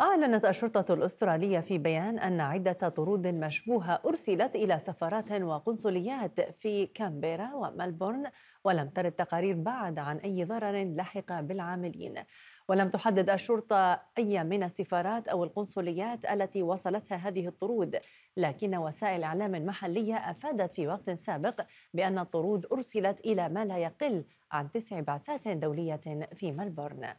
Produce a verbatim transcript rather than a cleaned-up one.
أعلنت الشرطة الأسترالية في بيان أن عدة طرود مشبوهة أرسلت إلى سفارات وقنصليات في كانبيرا وملبورن، ولم ترد تقارير بعد عن أي ضرر لحق بالعاملين. ولم تحدد الشرطة أي من السفارات أو القنصليات التي وصلتها هذه الطرود، لكن وسائل إعلام محلية أفادت في وقت سابق بأن الطرود أرسلت إلى ما لا يقل عن تسع بعثات دولية في ملبورن.